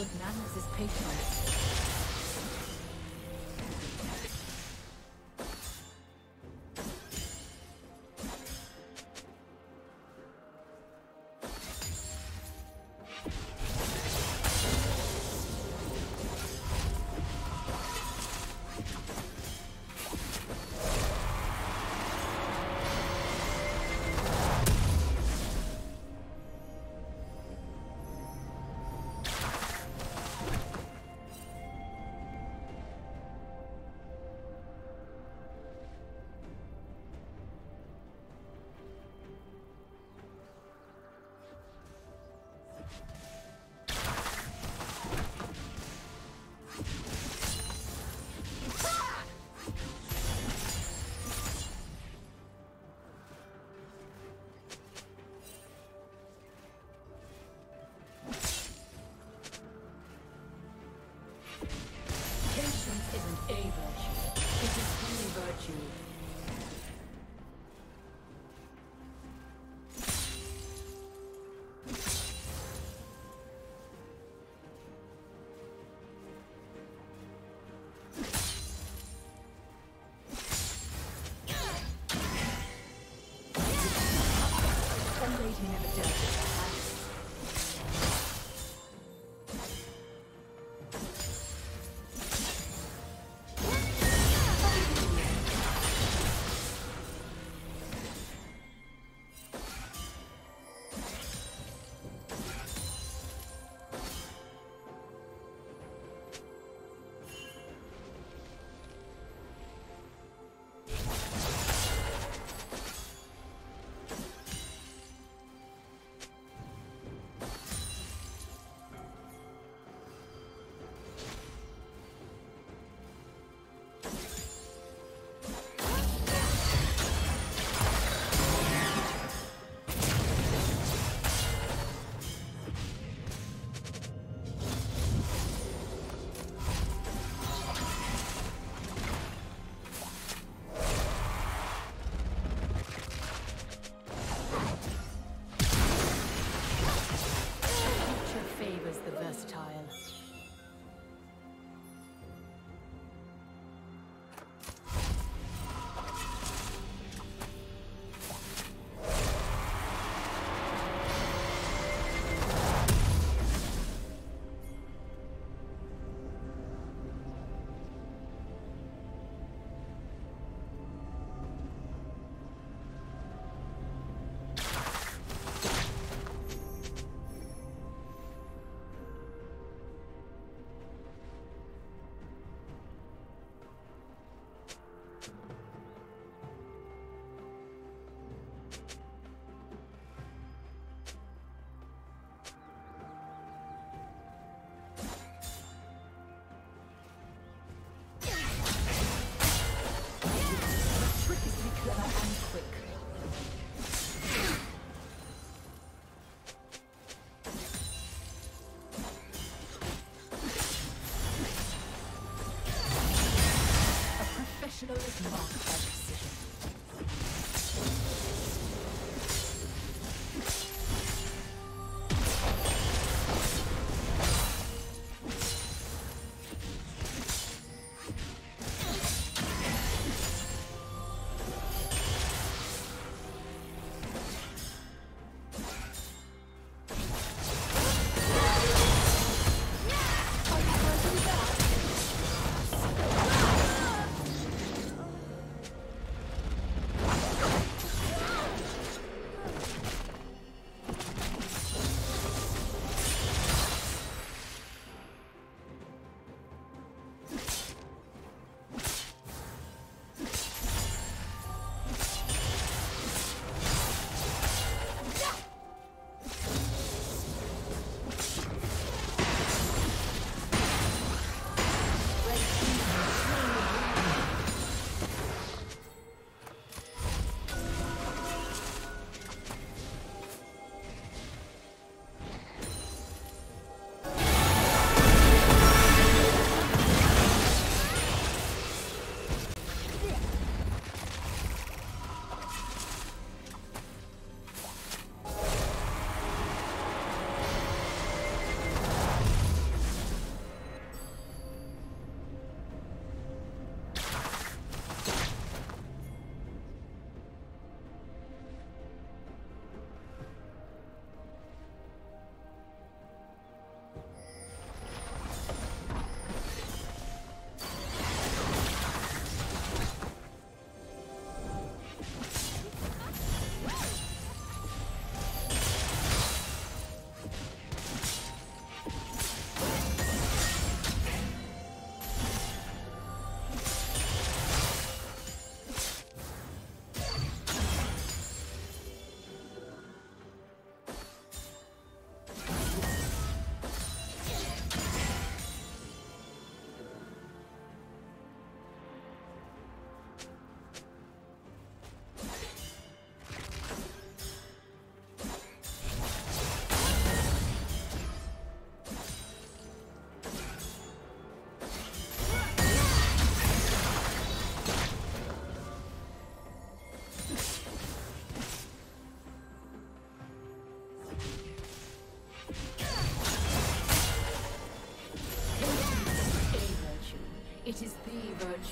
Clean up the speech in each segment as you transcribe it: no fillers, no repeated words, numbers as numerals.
Good manners is patronized.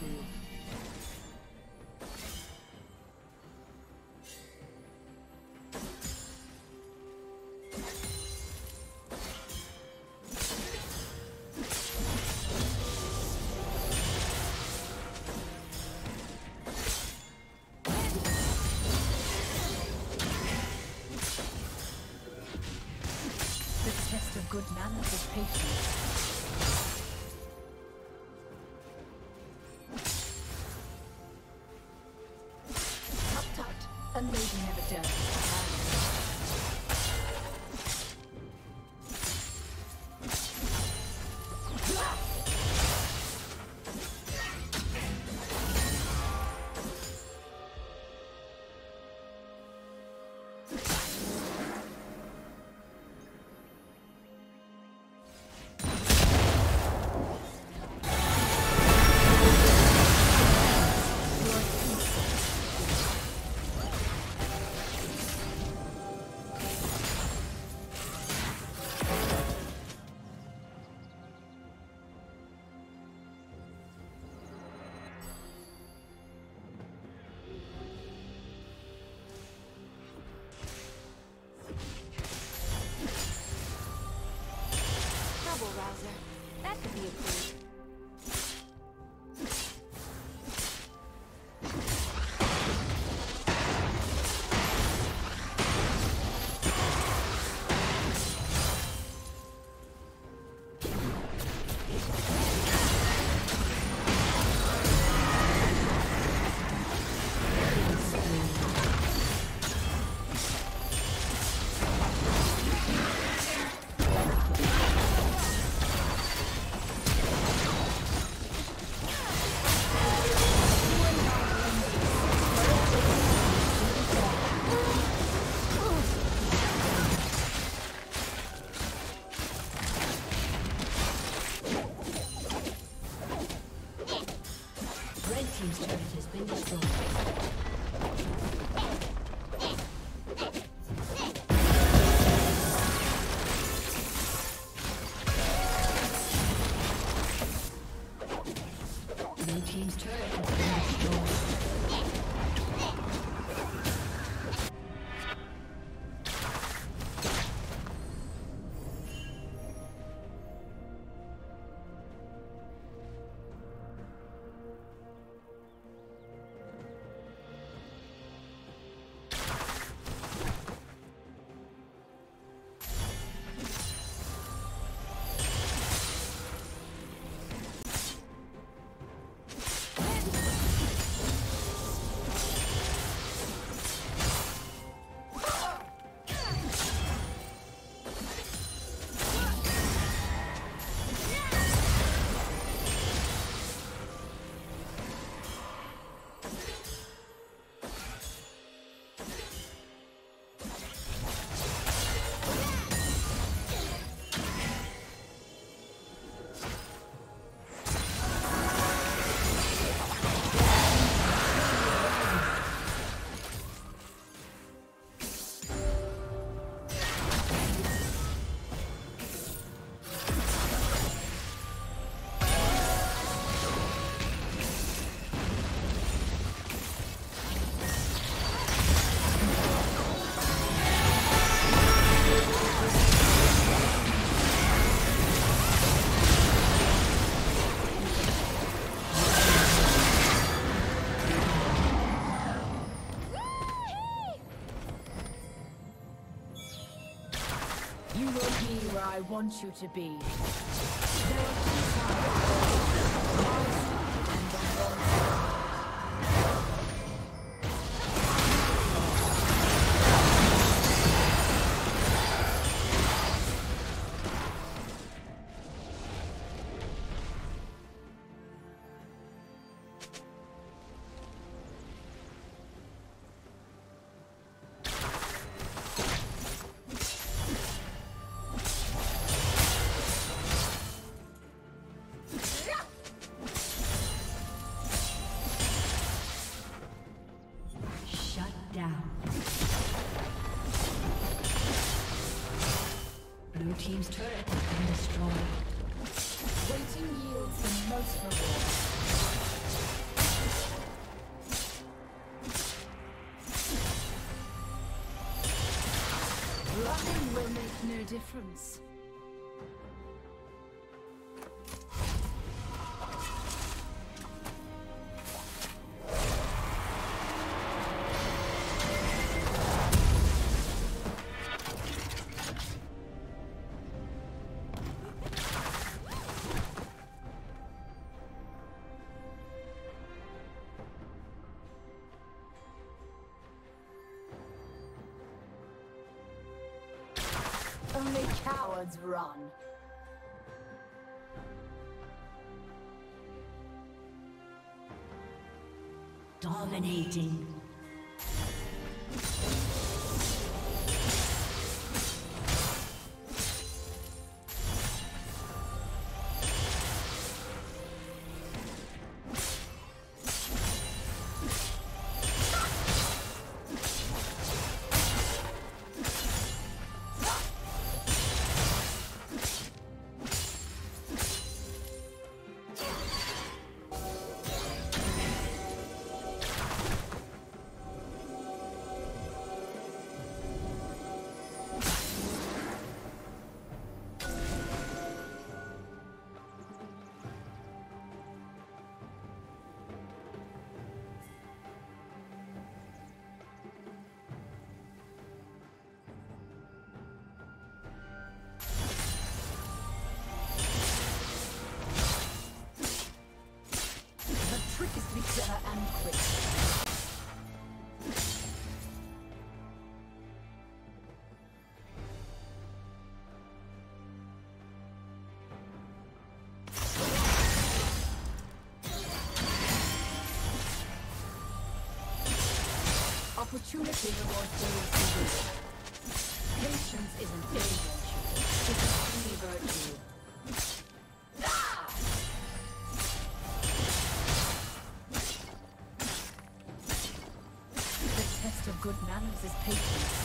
you. Good manners of patience. You will be where I want you to be. Team's turret has been destroyed. Waiting yields the most reward. difference. Only cowards run. Dominating. Opportunity rewards daily. Patience isn't a virtue. It's a free virtue. The test of good manners is patience.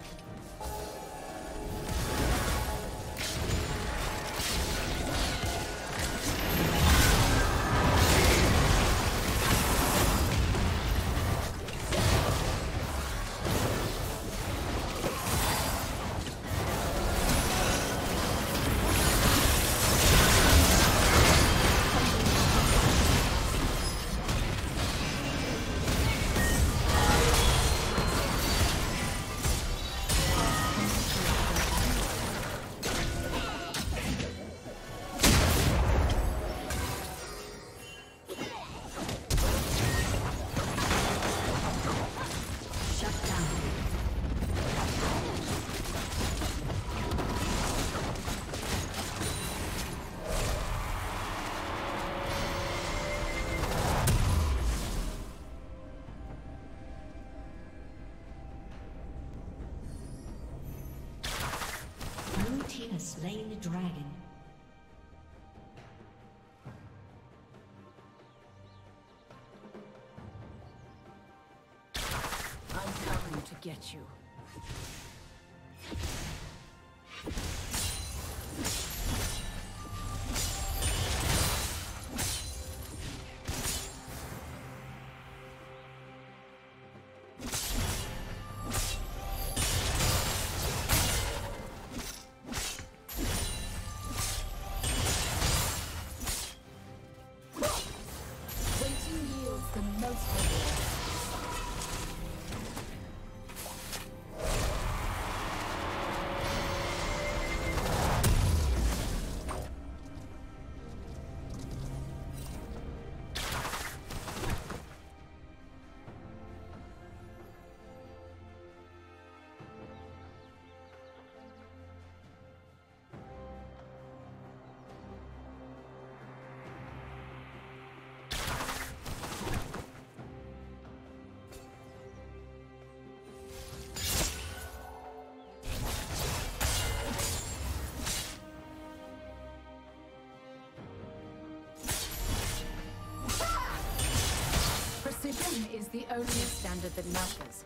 Slain the dragon. I'm coming to get you. Precision is the only standard that matters.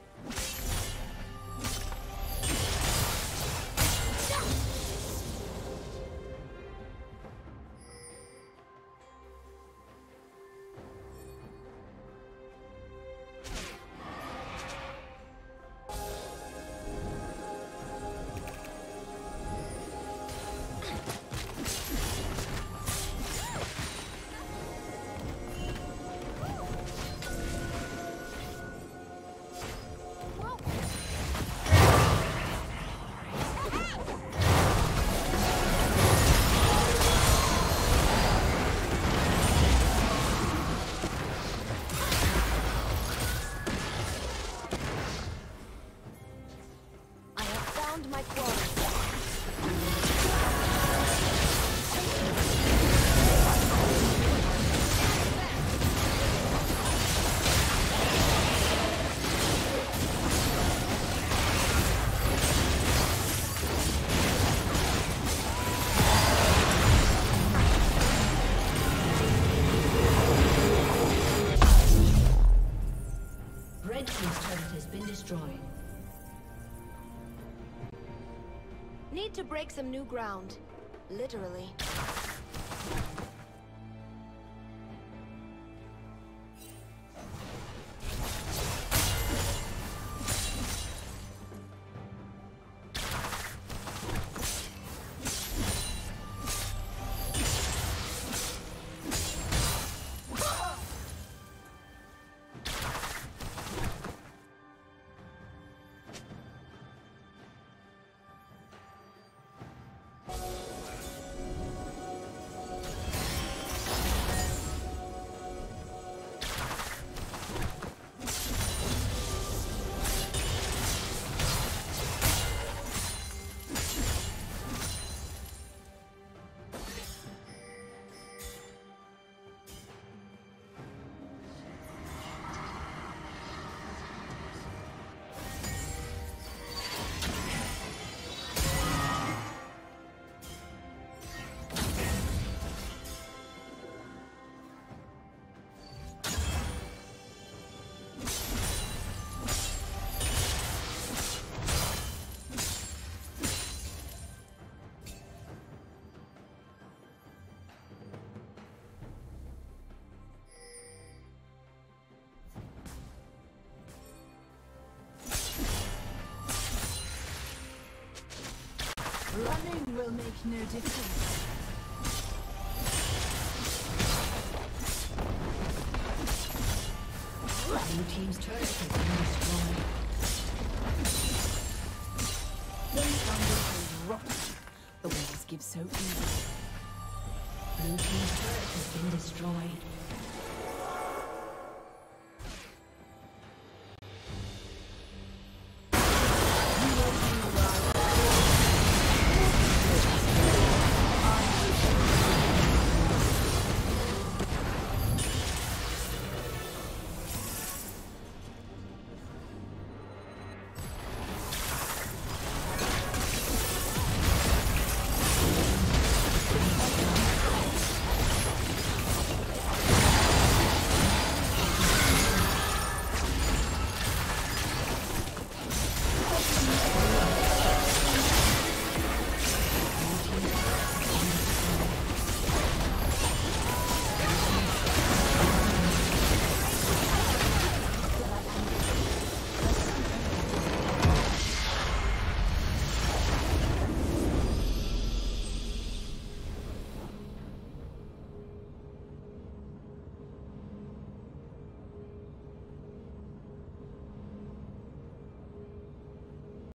to break some new ground. Literally. Running will make no difference. Blue team's turret has been destroyed. Blue thunder is rotten. The waves give so easily. Blue team's turret has been destroyed.